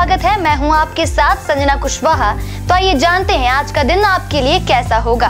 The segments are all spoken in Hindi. स्वागत है। मैं हूं आपके साथ संजना कुशवाहा। तो आइए जानते हैं आज का दिन आपके लिए कैसा होगा।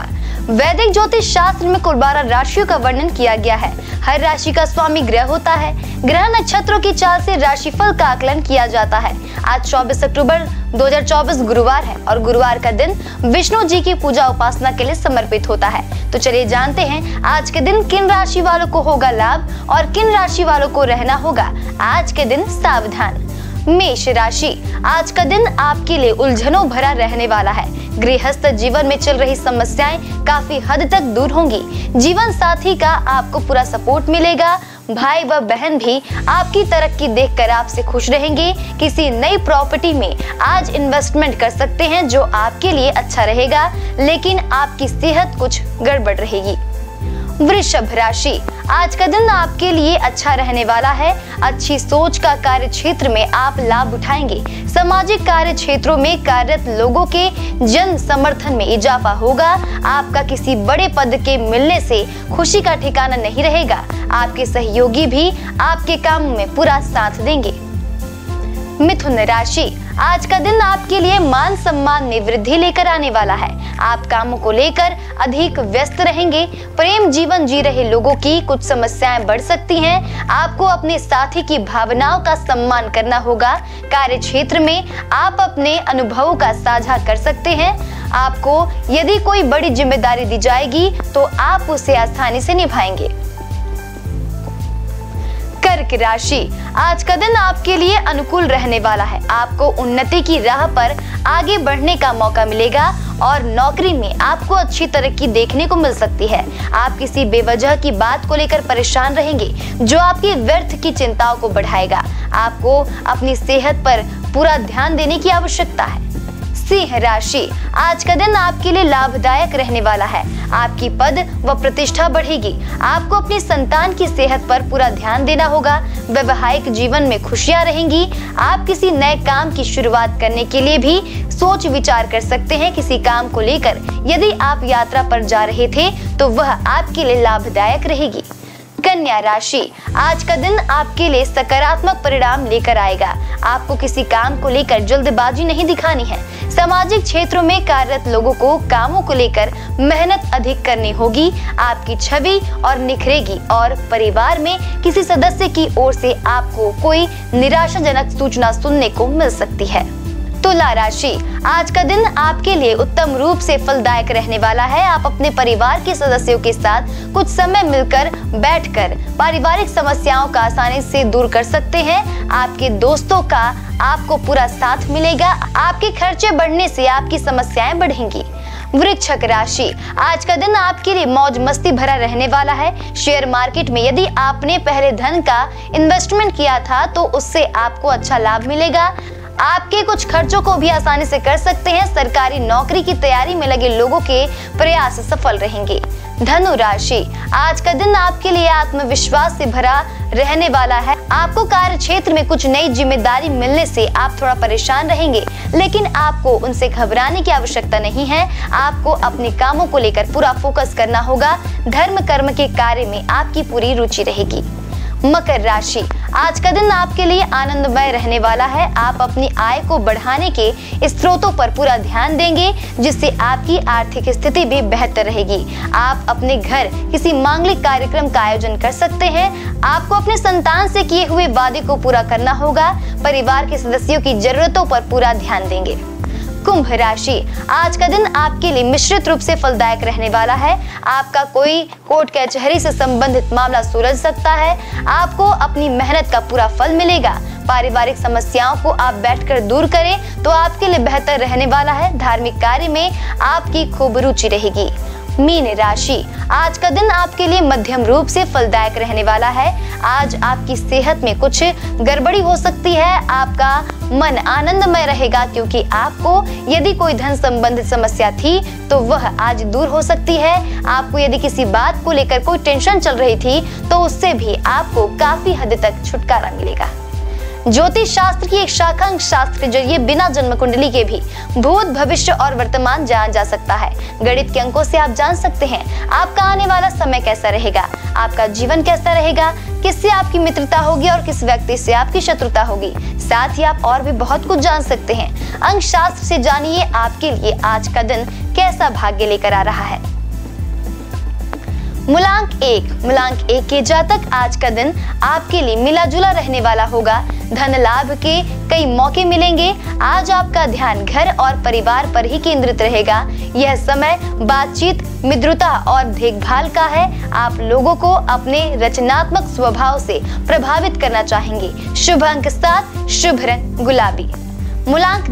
वैदिक ज्योतिष शास्त्र में कुल 12 राशियों का वर्णन किया गया है। हर राशि का स्वामी ग्रह होता है। ग्रह नक्षत्रों की चाल से राशिफल का आकलन किया जाता है। आज 24 अक्टूबर 2024 गुरुवार है और गुरुवार का दिन विष्णु जी की पूजा उपासना के लिए समर्पित होता है। तो चलिए जानते हैं आज के दिन किन राशि वालों को होगा लाभ और किन राशि वालों को रहना होगा आज के दिन सावधान। मेष राशि, आज का दिन आपके लिए उलझनों भरा रहने वाला है। गृहस्थ जीवन में चल रही समस्याएं काफी हद तक दूर होंगी। जीवन साथी का आपको पूरा सपोर्ट मिलेगा। भाई व बहन भी आपकी तरक्की देखकर आपसे खुश रहेंगे। किसी नई प्रॉपर्टी में आज इन्वेस्टमेंट कर सकते हैं जो आपके लिए अच्छा रहेगा, लेकिन आपकी सेहत कुछ गड़बड़ रहेगी। वृषभ राशि, आज का दिन आपके लिए अच्छा रहने वाला है। अच्छी सोच का कार्य क्षेत्र में आप लाभ उठाएंगे। सामाजिक कार्य क्षेत्रों में कार्यरत लोगों के जन समर्थन में इजाफा होगा। आपका किसी बड़े पद के मिलने से खुशी का ठिकाना नहीं रहेगा। आपके सहयोगी भी आपके काम में पूरा साथ देंगे। मिथुन राशि, आज का दिन आपके लिए मान सम्मान में वृद्धि लेकर आने वाला है। आप कामों को लेकर अधिक व्यस्त रहेंगे। प्रेम जीवन जी रहे लोगों की कुछ समस्याएं बढ़ सकती हैं। आपको अपने साथी की भावनाओं का सम्मान करना होगा। कार्य क्षेत्र में आप अपने अनुभवों का साझा कर सकते हैं। आपको यदि कोई बड़ी जिम्मेदारी दी जाएगी तो आप उसे आसानी से निभाएंगे। कर्क राशि, आज का दिन आपके लिए अनुकूल रहने वाला है। आपको उन्नति की राह पर आगे बढ़ने का मौका मिलेगा और नौकरी में आपको अच्छी तरक्की देखने को मिल सकती है। आप किसी बेवजह की बात को लेकर परेशान रहेंगे जो आपकी व्यर्थ की चिंताओं को बढ़ाएगा। आपको अपनी सेहत पर पूरा ध्यान देने की आवश्यकता है। सिंह राशि, आज का दिन आपके लिए लाभदायक रहने वाला है। आपकी पद व प्रतिष्ठा बढ़ेगी। आपको अपनी संतान की सेहत पर पूरा ध्यान देना होगा। वैवाहिक जीवन में खुशियां रहेंगी। आप किसी नए काम की शुरुआत करने के लिए भी सोच विचार कर सकते हैं। किसी काम को लेकर यदि आप यात्रा पर जा रहे थे तो वह आपके लिए लाभदायक रहेगी। कन्या राशि, आज का दिन आपके लिए सकारात्मक परिणाम लेकर आएगा। आपको किसी काम को लेकर जल्दबाजी नहीं दिखानी है। सामाजिक क्षेत्रों में कार्यरत लोगों को कामों को लेकर मेहनत अधिक करनी होगी। आपकी छवि और निखरेगी और परिवार में किसी सदस्य की ओर से आपको कोई निराशाजनक सूचना सुनने को मिल सकती है। तुला राशि, आज का दिन आपके लिए उत्तम रूप से फलदायक रहने वाला है। आप अपने परिवार के सदस्यों के साथ कुछ समय मिलकर बैठकर पारिवारिक समस्याओं का आसानी से दूर कर सकते हैं। आपके दोस्तों का आपको पूरा साथ मिलेगा। आपके खर्चे बढ़ने से आपकी समस्याएं बढ़ेंगी। वृश्चिक राशि, आज का दिन आपके लिए मौज मस्ती भरा रहने वाला है। शेयर मार्केट में यदि आपने पहले धन का इन्वेस्टमेंट किया था तो उससे आपको अच्छा लाभ मिलेगा। आपके कुछ खर्चों को भी आसानी से कर सकते हैं। सरकारी नौकरी की तैयारी में लगे लोगों के प्रयास सफल रहेंगे। धनु राशि, आज का दिन आपके लिए आत्मविश्वास से भरा रहने वाला है। आपको कार्य क्षेत्र में कुछ नई जिम्मेदारी मिलने से आप थोड़ा परेशान रहेंगे, लेकिन आपको उनसे घबराने की आवश्यकता नहीं है। आपको अपने कामों को लेकर पूरा फोकस करना होगा। धर्म कर्म के कार्य में आपकी पूरी रुचि रहेगी। मकर राशि, आज का दिन आपके लिए आनंदमय रहने वाला है। आप अपनी आय को बढ़ाने के स्रोतों पर पूरा ध्यान देंगे, जिससे आपकी आर्थिक स्थिति भी बेहतर रहेगी। आप अपने घर किसी मांगलिक कार्यक्रम का आयोजन कर सकते हैं। आपको अपने संतान से किए हुए वादे को पूरा करना होगा। परिवार के सदस्यों की जरूरतों पर पूरा ध्यान देंगे। कुंभ राशि, आज का दिन आपके लिए मिश्रित रूप से फलदायक रहने वाला है। आपका कोई कोर्ट कचहरी से संबंधित मामला सुलझ सकता है। आपको अपनी मेहनत का पूरा फल मिलेगा। पारिवारिक समस्याओं को आप बैठकर दूर करें तो आपके लिए बेहतर रहने वाला है। धार्मिक कार्य में आपकी खूब रुचि रहेगी। मीन राशि, आज का दिन आपके लिए मध्यम रूप से फलदायक रहने वाला है। आज आपकी सेहत में कुछ गड़बड़ी हो सकती है। आपका मन आनंदमय रहेगा क्योंकि आपको यदि कोई धन संबंधित समस्या थी तो वह आज दूर हो सकती है। आपको यदि किसी बात को लेकर कोई टेंशन चल रही थी तो उससे भी आपको काफी हद तक छुटकारा मिलेगा। ज्योतिष शास्त्र की एक शाखा अंक शास्त्र के जरिए बिना जन्म कुंडली के भी भूत भविष्य और वर्तमान जाना जा सकता है। गणित के अंकों से आप जान सकते हैं आपका आने वाला समय कैसा रहेगा, आपका जीवन कैसा रहेगा। किससे आपकी मित्रता होगी और किस व्यक्ति से आपकी शत्रुता होगी। साथ ही आप और भी बहुत कुछ जान सकते हैं। अंक शास्त्र से जानिए आपके लिए आज का दिन कैसा भाग्य लेकर आ रहा है। मूलांक एक के जातक आज का दिन आपके लिए मिला जुला रहने वाला होगा। धन लाभ के कई मौके मिलेंगे। आज आपका ध्यान घर और परिवार पर ही केंद्रित रहेगा। यह समय बातचीत, मित्रता और देखभाल का है। आप लोगों को अपने रचनात्मक स्वभाव से प्रभावित करना चाहेंगे। शुभ अंक 7, शुभ रंग गुलाबी। मूलांक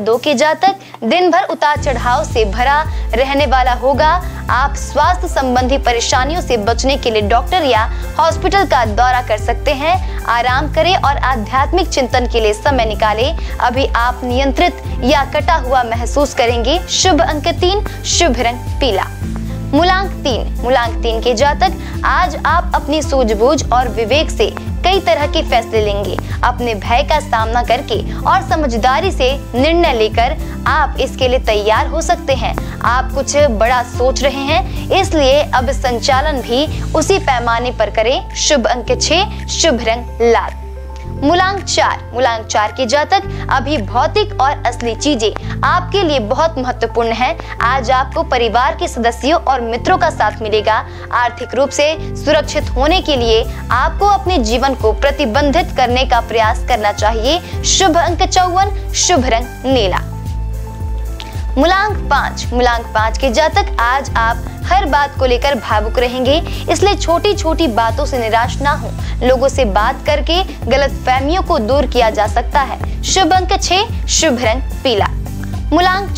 दो के जातक दिन भर उतार चढ़ाव से भरा रहने वाला होगा। आप स्वास्थ्य संबंधी परेशानियों से बचने के लिए डॉक्टर या हॉस्पिटल का दौरा कर सकते हैं। आराम करें और आध्यात्मिक चिंतन के लिए समय निकालें। अभी आप नियंत्रित या कटा हुआ महसूस करेंगे। शुभ अंक 3, शुभ रंग पीला। मूलांक तीन के जातक आज आप अपनी सूझबूझ और विवेक से कई तरह के फैसले लेंगे। अपने भय का सामना करके और समझदारी से निर्णय लेकर आप इसके लिए तैयार हो सकते हैं। आप कुछ बड़ा सोच रहे हैं, इसलिए अब संचालन भी उसी पैमाने पर करें। शुभ अंक 6, शुभ रंग लाल। मूलांक चार के जातक अभी भौतिक और असली चीजें आपके लिए बहुत महत्वपूर्ण है। आज आपको परिवार के सदस्यों और मित्रों का साथ मिलेगा। आर्थिक रूप से सुरक्षित होने के लिए आपको अपने जीवन को प्रतिबंधित करने का प्रयास करना चाहिए। शुभ अंक 54, शुभ रंग नीला। मूलांक पांच के जातक आज आप हर बात को लेकर भावुक रहेंगे, इसलिए छोटी छोटी बातों से निराश ना हो। लोगों से बात करके गलतफहमियों को दूर किया जा सकता है। शुभ अंक 6, शुभ रंग पीला। मूलांक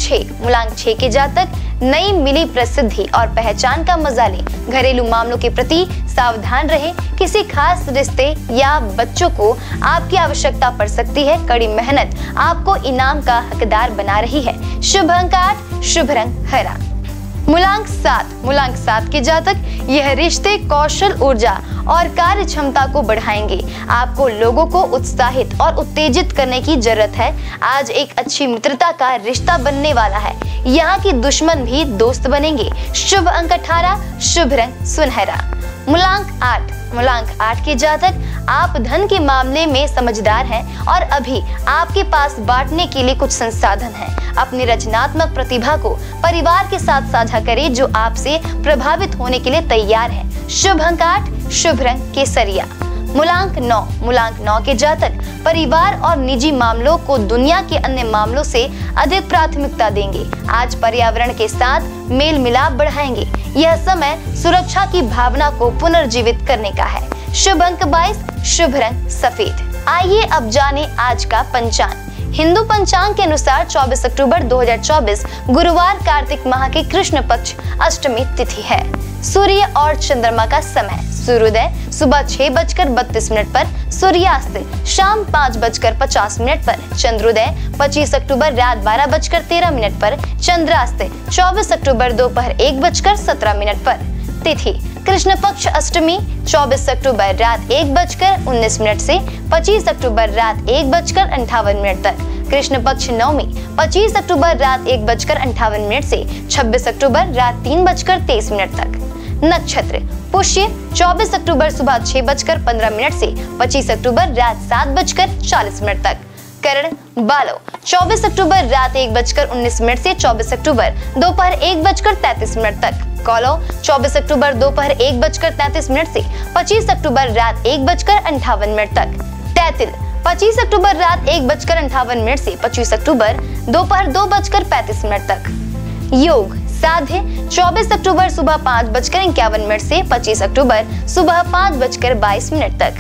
छह के जातक नई मिली प्रसिद्धि और पहचान का मजा लें। घरेलू मामलों के प्रति सावधान रहें। किसी खास रिश्ते या बच्चों को आपकी आवश्यकता पड़ सकती है। कड़ी मेहनत आपको इनाम का हकदार बना रही है। शुभ अंक 8, शुभ रंग हरा। मूलांक सात के जातक यह रिश्ते कौशल, ऊर्जा और कार्य क्षमता को बढ़ाएंगे। आपको लोगों को उत्साहित और उत्तेजित करने की जरूरत है। आज एक अच्छी मित्रता का रिश्ता बनने वाला है। यहाँ के दुश्मन भी दोस्त बनेंगे। शुभ अंक 18, शुभ रंग सुनहरा। मूलांक आठ के जातक आप धन के मामले में समझदार हैं और अभी आपके पास बांटने के लिए कुछ संसाधन हैं। अपनी रचनात्मक प्रतिभा को परिवार के साथ साझा करें, जो आपसे प्रभावित होने के लिए तैयार है। शुभ अंक 8, शुभ रंग केसरिया। मूलांक नौ के जातक परिवार और निजी मामलों को दुनिया के अन्य मामलों से अधिक प्राथमिकता देंगे। आज पर्यावरण के साथ मेल मिलाप बढ़ाएंगे। यह समय सुरक्षा की भावना को पुनर्जीवित करने का है। शुभ अंक 22, शुभ रंग सफेद। आइए अब जाने आज का पंचांग। हिंदू पंचांग के अनुसार 24 अक्टूबर 2024 गुरुवार कार्तिक माह के कृष्ण पक्ष अष्टमी तिथि है। सूर्य और चंद्रमा का समय सूर्योदय सुबह 6:32 पर, सूर्यास्त शाम 5:50 पर, चंद्रोदय 25 अक्टूबर रात 12:13 पर, चंद्रास्त 24 अक्टूबर दोपहर 1:17 पर। तिथि कृष्ण पक्ष अष्टमी 24 अक्टूबर रात 1:19 से 25 अक्टूबर रात 1:58 तक। कृष्ण पक्ष नवमी 25 अक्टूबर रात 1:58 से 26 अक्टूबर रात 3:23 तक। नक्षत्र पुष्य 24 अक्टूबर सुबह 6:15 से 25 अक्टूबर रात 7:40 तक। करण बालो 24 अक्टूबर रात 1:19 से 24 अक्टूबर दोपहर 1:33 तक। कॉलो 24 अक्टूबर दोपहर 1:33 से 25 अक्टूबर रात 1:58 तक। तैतिल 25 अक्टूबर रात 1:58 से 25 अक्टूबर दोपहर 2:35 तक। योग साध्य 24 अक्टूबर सुबह 5:51 से 25 अक्टूबर सुबह 5:22 तक।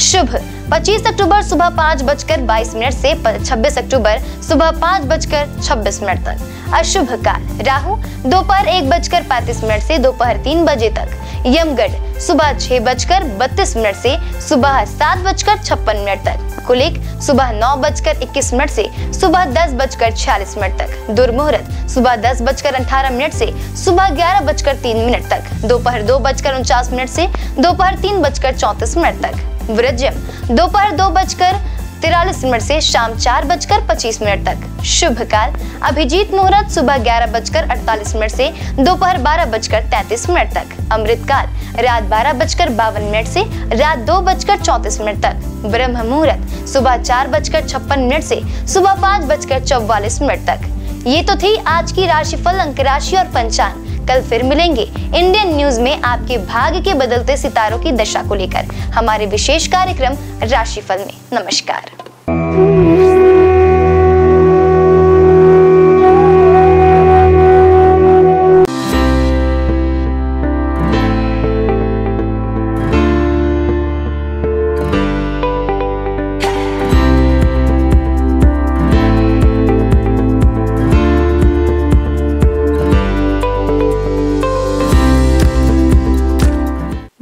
शुभ 25 अक्टूबर सुबह 5:22 से 26 अक्टूबर सुबह 5:26 तक। अशुभ काल राहु दोपहर 1:35 से दोपहर 3 तक। यमगढ़ सुबह 6:32 से सुबह 7:56 तक। कुलिक सुबह 9:21 से सुबह 10:46 तक। दुर्मुहूर्त सुबह 10:18 से सुबह 11:03 तक। दोपहर 2:49 से दोपहर 3:34 तक। वृज्यम दोपहर 2:00 43 मिनट से शाम 4:25 तक। शुभ काल अभिजीत मुहूर्त सुबह 11:48 से दोपहर 12:33 तक। अमृत काल रात 12:52 से रात 2:34 तक। ब्रह्म मुहूर्त सुबह 4:56 से सुबह 5:44 तक। ये तो थी आज की राशिफल, अंक राशि और पंचांग। कल फिर मिलेंगे इंडियन न्यूज में आपके भाग्य के बदलते सितारों की दशा को लेकर हमारे विशेष कार्यक्रम राशिफल में। नमस्कार।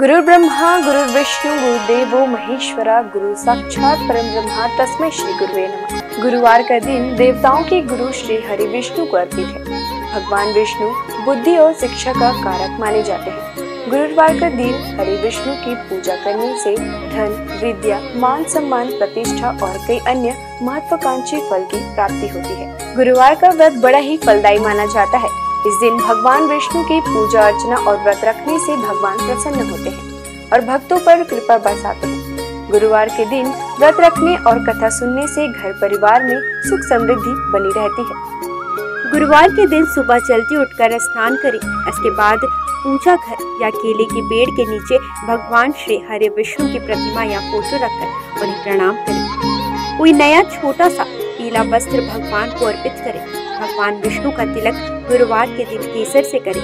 गुरु ब्रह्मा गुरु विष्णु गुरु देवो महेश्वरा, गुरु साक्षात परम ब्रह्मा तस्मै श्री गुरुवे नमः। गुरुवार का दिन देवताओं के गुरु श्री हरि विष्णु को अर्पित है। भगवान विष्णु बुद्धि और शिक्षा का कारक माने जाते हैं। गुरुवार का दिन हरि विष्णु की पूजा करने से धन, विद्या, मान सम्मान, प्रतिष्ठा और कई अन्य महत्वाकांक्षी फल की प्राप्ति होती है। गुरुवार का व्रत बड़ा ही फलदायी माना जाता है। इस दिन भगवान विष्णु की पूजा अर्चना और व्रत रखने से भगवान प्रसन्न होते हैं और भक्तों पर कृपा बरसाते हैं। गुरुवार के दिन व्रत रखने और कथा सुनने से घर परिवार में सुख समृद्धि बनी रहती है। गुरुवार के दिन सुबह जल्दी उठकर स्नान करें। इसके बाद पूजा घर या केले के पेड़ के नीचे भगवान श्री हरि विष्णु की प्रतिमा या फोटो रखकर उन्हें प्रणाम करें। कोई नया छोटा सा पीला वस्त्र भगवान को अर्पित करें। भगवान विष्णु का तिलक गुरुवार के दिन केसर से करें।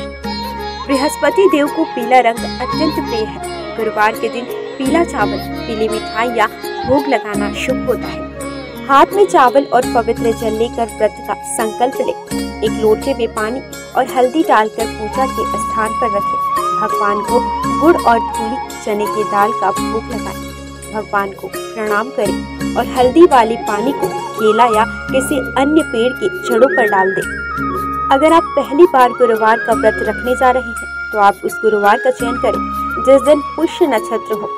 बृहस्पति देव को पीला रंग अत्यंत प्रिय है। गुरुवार के दिन पीला चावल, पीली मिठाई या भोग लगाना शुभ होता है। हाथ में चावल और पवित्र जल लेकर व्रत का संकल्प लें। एक लोटे में पानी और हल्दी डालकर पूजा के स्थान पर रखें। भगवान को गुड़ और धूली चने की दाल का भोग लगाएं। भगवान को प्रणाम करें और हल्दी वाले पानी को केला या किसी अन्य पेड़ के जड़ों पर डाल दें। अगर आप पहली बार गुरुवार का व्रत रखने जा रहे हैं तो आप उस गुरुवार का चयन करें जिस दिन पुष्य नक्षत्र हो।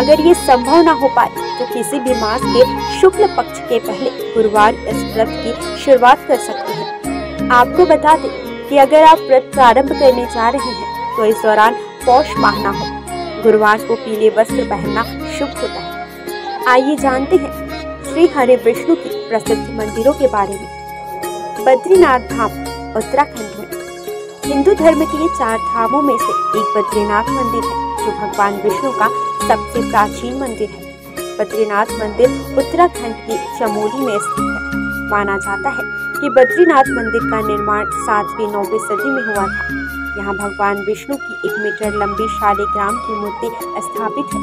अगर ये संभव ना हो पाए तो किसी भी मास के शुक्ल पक्ष के पहले गुरुवार इस व्रत की शुरुआत कर सकते हैं। आपको बता दें कि अगर आप व्रत प्रारंभ करने जा रहे हैं तो इस दौरान पौष माह ना हो। गुरुवार को पीले वस्त्र पहनना शुभ होता है। आइए जानते हैं श्री हरि विष्णु की प्रसिद्ध मंदिरों के बारे में। बद्रीनाथ धाम उत्तराखंड में। हिंदू धर्म के 4 धामों में से एक बद्रीनाथ मंदिर है, जो भगवान विष्णु का सबसे प्राचीन मंदिर है। बद्रीनाथ मंदिर उत्तराखंड के चमोली में स्थित है। माना जाता है कि बद्रीनाथ मंदिर का निर्माण 7वीं-9वीं सदी में हुआ था। यहाँ भगवान विष्णु की 1 मीटर लंबी शालिग्राम की मूर्ति स्थापित है।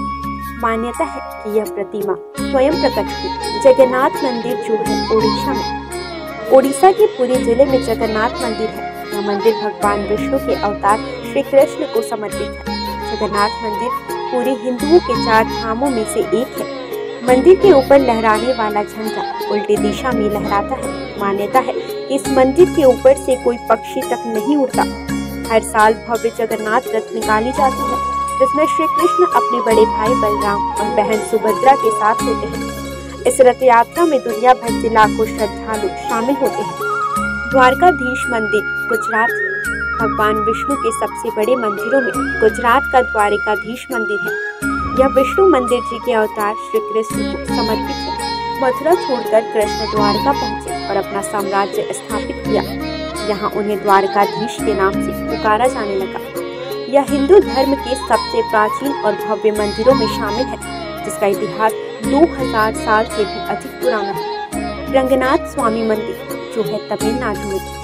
मान्यता है कि यह प्रतिमा स्वयं प्रकट हुई। जगन्नाथ मंदिर जो है ओडिशा में। ओडिशा के पुरी जिले में जगन्नाथ मंदिर है। यह मंदिर भगवान विष्णु के अवतार श्री कृष्ण को समर्पित है। जगन्नाथ मंदिर पूरे हिंदुओं के 4 धामों में से एक है। मंदिर के ऊपर लहराने वाला झंडा उल्टी दिशा में लहराता है। मान्यता है कि इस मंदिर के ऊपर से कोई पक्षी तक नहीं उड़ता। हर साल भव्य जगन्नाथ रथ निकाली जाती है, जिसमें श्री कृष्ण अपने बड़े भाई बलराम और बहन सुभद्रा के साथ होते हैं। इस रथ यात्रा में दुनिया भर से लाखों श्रद्धालु शामिल होते हैं। द्वारकाधीश मंदिर गुजरात। भगवान विष्णु के सबसे बड़े मंदिरों में गुजरात का द्वारकाधीश मंदिर है। यह विष्णु मंदिर जी के अवतार श्री कृष्ण को समर्पित है। मथुरा छोड़कर कृष्ण द्वारका पहुँचे और अपना साम्राज्य स्थापित किया। यहाँ उन्हें द्वारकाधीश के नाम से पुकारा जाने लगा। यह हिंदू धर्म के सबसे प्राचीन और भव्य मंदिरों में शामिल है, जिसका इतिहास 2000 साल से भी अधिक पुराना है। रंगनाथ स्वामी मंदिर जो है तमिलनाडु में।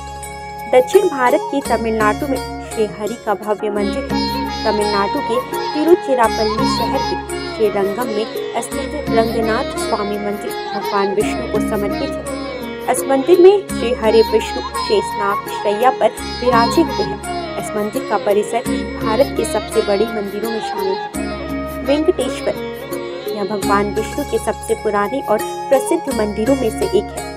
दक्षिण भारत के तमिलनाडु में श्री हरि का भव्य मंदिर है। तमिलनाडु के तिरुचिरापल्ली शहर के श्री रंगम में स्थित रंगनाथ स्वामी मंदिर भगवान विष्णु को समर्पित है। इस मंदिर में श्री हरि विष्णु शेषनाग शैया पर विराजित हुए हैं। इस मंदिर का परिसर भारत के सबसे बड़े मंदिरों में शामिल है। वेंकटेश्वर। यह भगवान विष्णु के सबसे पुराने और प्रसिद्ध मंदिरों में से एक है।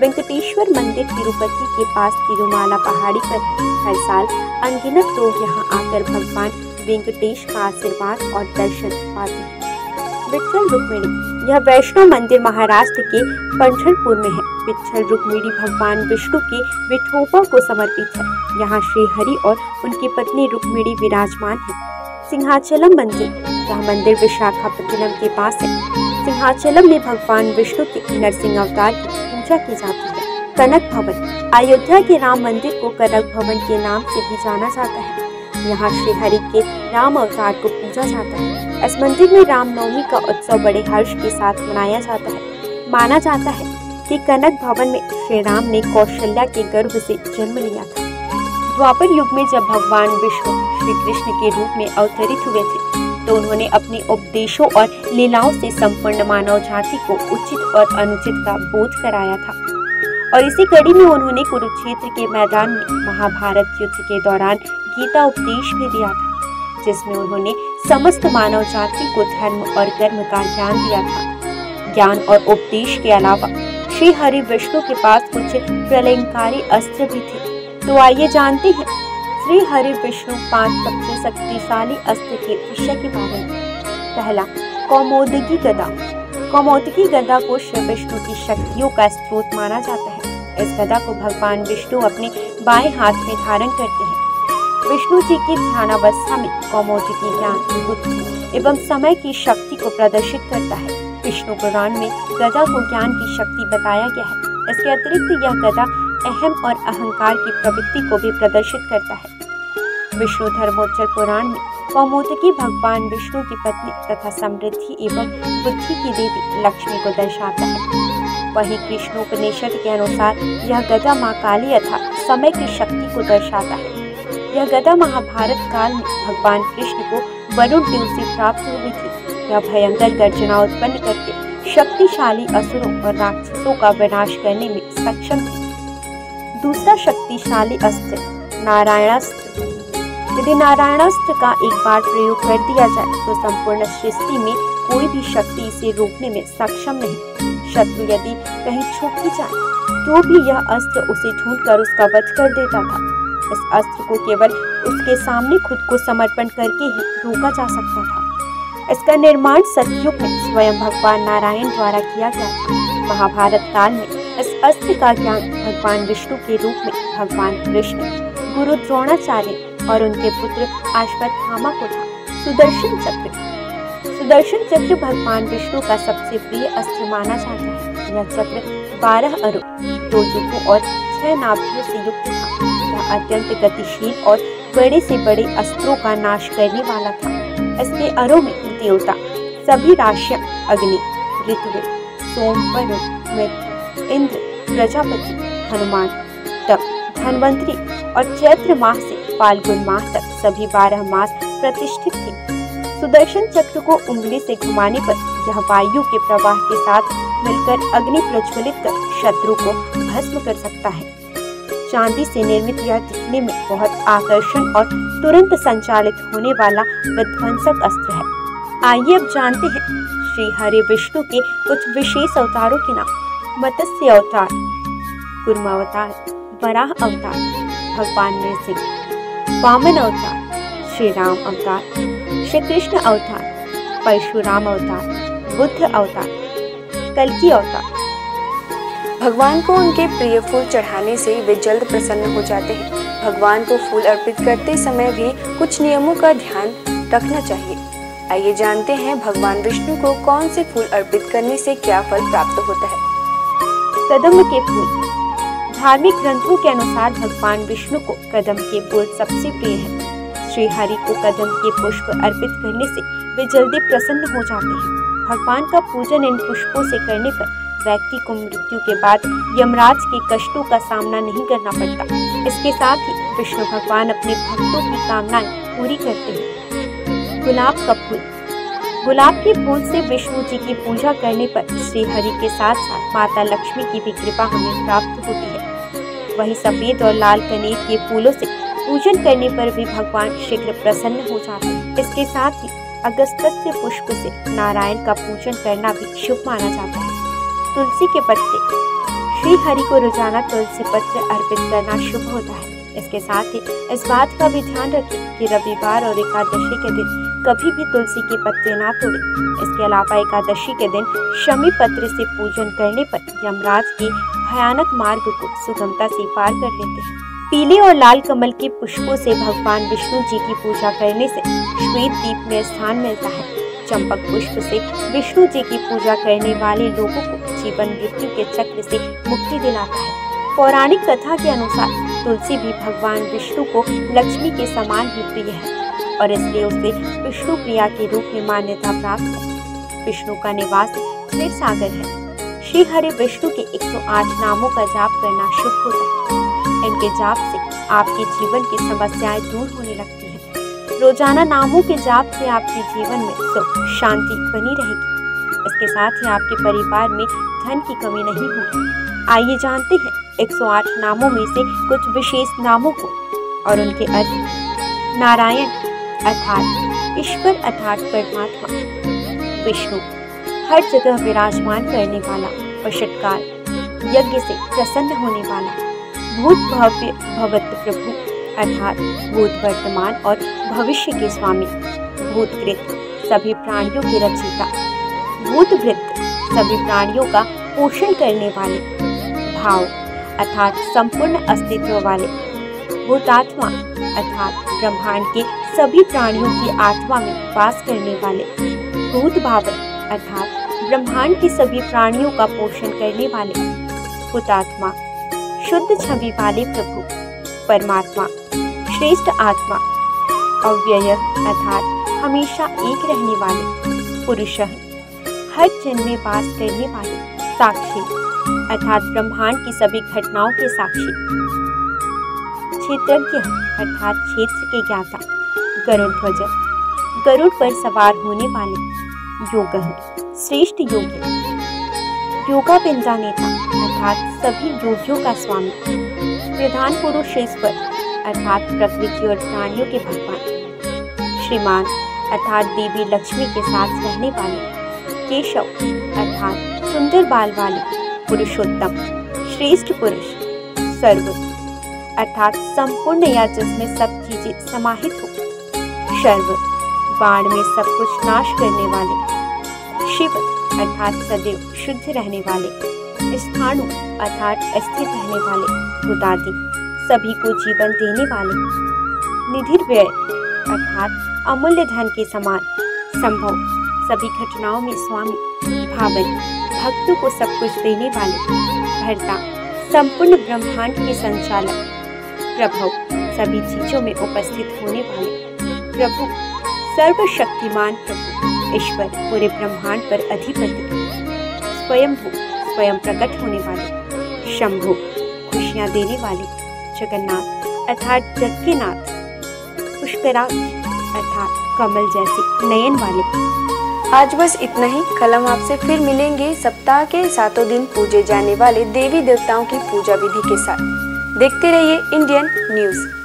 वेंकटेश्वर मंदिर तिरुपति के पास तिरुमाला पहाड़ी पर है। हर साल अनगिनत लोग यहाँ आकर भगवान वेंकटेश का आशीर्वाद और दर्शन पाते हैं। विट्ठल रुक्मिणी। यह वैष्णव मंदिर महाराष्ट्र के पंढरपुर में है। विट्ठल रुक्मिणी भगवान विष्णु की विठोबा को समर्पित है। यहाँ श्री हरि और उनकी पत्नी रुक्मिणी विराजमान है। सिंहाचलम मंदिर, यह मंदिर विशाखापट्टनम के पास है। सिंहाचलम में भगवान विष्णु के नरसिंह अवतार की पूजा की जाती है। कनक भवन, अयोध्या के राम मंदिर को कनक भवन के नाम से भी जाना जाता है। यहाँ श्री हरि के राम अवतार को पूजा जाता है। इस मंदिर में रामनवमी का उत्सव बड़े हर्ष के साथ मनाया जाता है। माना जाता है कि कनक भवन में श्री राम ने कौशल्या के गर्भ से जन्म लिया था। द्वापर युग में जब भगवान विष्णु श्री कृष्ण के रूप में अवतरित हुए थे तो उन्होंने अपने उपदेशों और लीलाओं से संपूर्ण मानव जाति को उचित और अनुचित का बोध कराया था। और इसी कड़ी में उन्होंने कुरुक्षेत्र के मैदान में महाभारत युद्ध के दौरान गीता उपदेश भी दिया था, जिसमें उन्होंने समस्त मानव जाति को धर्म और कर्म का ज्ञान दिया था। ज्ञान और उपदेश के अलावा श्री हरि विष्णु के पास कुछ प्रलयंकारी अस्त्र भी थे। तो आइए जानते हैं श्री हरि विष्णु 5 सबसे शक्तिशाली अस्त्र के विषय के बारे में। पहला, कौमोदगी गदा। कौमोदगी गदा को श्री विष्णु की शक्तियों का स्रोत माना जाता है। इस गदा को भगवान विष्णु अपने बाएं हाथ में धारण करते हैं। विष्णु जी की ध्यानावस्था में कौमोदगी ज्ञान, बुद्धि एवं समय की शक्ति को प्रदर्शित करता है। विष्णु पुराण में गदा को ज्ञान की शक्ति बताया गया है। इसके अतिरिक्त यह गदा अहम और अहंकार की प्रवृत्ति को भी प्रदर्शित करता है। विष्णु धर्मोच्चर पुराण में कौमोदकी भगवान विष्णु की पत्नी तथा समृद्धि एवं बुद्धि की देवी लक्ष्मी को दर्शाता है। वहीं कृष्णोपनिषद के अनुसार यह गदा माँ काली तथा समय की शक्ति को दर्शाता है। यह गदा महाभारत काल में भगवान कृष्ण को वरुण देव से प्राप्त हुई थी। यह भयंकर गर्जना उत्पन्न करके शक्तिशाली असुरों और राक्षसों का विनाश करने में सक्षम थी। दूसरा शक्तिशाली अस्त्र नारायणास्त्र। यदि नारायणास्त्र का एक बार प्रयोग कर दिया जाए तो संपूर्ण सृष्टि में कोई भी शक्ति इसे रोकने में सक्षम नहीं। शत्रु यदि कहीं छुप भी जाए तो भी यह अस्त्र उसे ढूंढकर उसका वध कर देता था। इस अस्त्र को केवल उसके सामने खुद को समर्पण करके ही रोका जा सकता था। इसका निर्माण सतयुग में स्वयं भगवान नारायण द्वारा किया गया था। महाभारत काल में इस अस्त्र का ज्ञान भगवान विष्णु के रूप में भगवान कृष्ण, गुरु द्रोणाचार्य और उनके पुत्र अश्वत्थामा को था। सुदर्शन चक्र। सुदर्शन चक्र भगवान विष्णु का सबसे प्रिय अस्त्र माना जाता है। यह चक्र 12 अरु 2 युगों और 6 नाभियों से युक्त था। यह अत्यंत गतिशील और बड़े से बड़े अस्त्रों का नाश करने वाला था। इसके अरो में देवता सभी राशियां अग्नि, ऋतु, सोम, वरुण, इंद्र, प्रजापति, हनुमान, तप, धनवंतरी और चैत्र माह से फाल्गुन माह तक सभी 12 मास प्रतिष्ठित थे। सुदर्शन चक्र को उंगली से घुमाने पर यह वायु के प्रवाह के साथ मिलकर अग्नि प्रज्वलित कर शत्रु को भस्म कर सकता है। चांदी से निर्मित यह दिखने में बहुत आकर्षण और तुरंत संचालित होने वाला विध्वंसक अस्त्र है। आइए अब जानते हैं श्री हरि विष्णु के कुछ विशेष अवतारों के नाम। मत्स्य अवतार, कूर्म अवतार, वराह अवतार, भगवान नरसिंह, वामन अवतार, श्री राम अवतार, श्री कृष्ण अवतार, परशुराम अवतार, बुद्ध अवतार, कल्कि अवतार। भगवान को उनके प्रिय फूल चढ़ाने से वे जल्द प्रसन्न हो जाते हैं। भगवान को फूल अर्पित करते समय भी कुछ नियमों का ध्यान रखना चाहिए। आइए जानते हैं भगवान विष्णु को कौन से फूल अर्पित करने से क्या फल प्राप्त होता है। कदम के फूल। धार्मिक ग्रंथों के अनुसार भगवान विष्णु को कदम के फूल सबसे प्रिय है। श्री हरि को कदम के पुष्प अर्पित करने से वे जल्दी प्रसन्न हो जाते हैं। भगवान का पूजन इन पुष्पों से करने पर व्यक्ति को मृत्यु के बाद यमराज के कष्टों का सामना नहीं करना पड़ता। इसके साथ ही विष्णु भगवान अपने भक्तों की कामनाएं पूरी करते हैं। गुलाब का फूल। गुलाब के फूल से विष्णु जी की पूजा करने पर श्री हरि के साथ साथ माता लक्ष्मी की भी कृपा हमें प्राप्त होती है। वहीं सफेद और लाल कनेर के फूलों से पूजन करने पर भी भगवान शीघ्र प्रसन्न हो जाते हैं। इसके साथ ही अगस्त्य पुष्प से नारायण का पूजन करना भी शुभ माना जाता है। तुलसी के पत्ते। श्री हरि को रोजाना तुलसी पत्र अर्पित करना शुभ होता है। इसके साथ ही इस बात का भी ध्यान रखें कि रविवार और एकादशी के दिन कभी भी तुलसी के पत्ते ना तोड़े। इसके अलावा एकादशी के दिन शमी पत्र से पूजन करने पर यमराज के भयानक मार्ग को सुगमता से पार कर लेते हैं। पीले और लाल कमल के पुष्पों से भगवान विष्णु जी की पूजा करने से श्वेत दीप में स्थान मिलता है। चंपक पुष्प से विष्णु जी की पूजा करने वाले लोगों को जीवन मृत्यु के चक्र से मुक्ति दिलाता है। पौराणिक कथा के अनुसार तुलसी भी भगवान विष्णु को लक्ष्मी के समान ही प्रिय है और इसलिए उसे विष्णु प्रिया के रूप में मान्यता प्राप्त है। विष्णु का निवास क्षीर सागर है। श्री हरे विष्णु के 108 नामों का जाप करना शुभ होता है। इनके जाप से आपके जीवन की समस्याएं दूर होने लगती हैं। रोजाना नामों के जाप से आपके जीवन में सुख शांति बनी रहेगी। इसके साथ ही आपके परिवार में धन की कमी नहीं होगी। आइए जानते हैं 108 नामों में से कुछ विशेष नामों को और उनके अर्थ। नारायण अर्थात ईश्वर अर्थात परमात्मा। विष्णु हर जगह विराजमान करने वाला। वशटकार यज्ञ से प्रसन्न होने वाला। भूत भव्य भवत प्रभु अर्थात भूत वर्तमान और भविष्य के स्वामी। भूतकृत सभी प्राणियों के रचयिता। भूतभृत सभी प्राणियों का पोषण करने वाले। भाव अर्थात संपूर्ण अस्तित्व वाले। भूतात्मा अर्थात ब्रह्मांड के सभी प्राणियों की आत्मा में वास करने वाले। भूत भाव अर्थात ब्रह्मांड के सभी प्राणियों का पोषण करने वाले। हुतात्मा शुद्ध छवि वाले प्रभु। परमात्मा श्रेष्ठ आत्मा। अव्यय अर्थात हमेशा एक रहने वाले। पुरुषः हर जन्म में वास करने वाले। साक्षी अर्थात ब्रह्मांड की सभी घटनाओं के साक्षी। क्षेत्रज्ञ अर्थात क्षेत्र के ज्ञाता। गरुड़ ध्वज गरुड़ पर सवार होने वाले। योग श्रेष्ठ योगी। योगा पिंजा नेता अर्थात सभी योगियों का स्वामी। प्रधान पुरुषेश्वर अर्थात प्रकृति और प्राणियों के भगवान। श्रीमान अर्थात देवी लक्ष्मी के साथ रहने वाले। केशव अर्थात सुंदर बाल वाले। पुरुषोत्तम श्रेष्ठ पुरुष। सर्व अर्थात संपूर्ण या जिसमें सब चीजें समाहित हो। शर्व बाण में सब कुछ नाश करने वाले। शिव अर्थात सदैव शुद्ध रहने वाले। स्थानु अर्थात स्थिर रहने वाले। गुदादि सभी को जीवन देने वाले। निधिर व्यय अर्थात अमूल्य धन के समान। संभव सभी घटनाओं में स्वामी। भावन भक्तों को सब कुछ देने वाले। भर्ता संपूर्ण ब्रह्मांड के संचालक। प्रभव सभी चीजों में उपस्थित होने वाले। प्रभु सर्वशक्तिमान प्रभु। ईश्वर पूरे ब्रह्मांड पर अधिपति। स्वयंभू स्वयं प्रकट होने वाले। शंभु खुशियाँ देने वाले। जगन्नाथ अर्थात जग के नाथ। पुष्कराक्ष अर्थात कमल जैसे नयन वाले। आज बस इतना ही। कल हम आपसे फिर मिलेंगे सप्ताह के सातों दिन पूजे जाने वाले देवी देवताओं की पूजा विधि के साथ। देखते रहिए इंडियन न्यूज।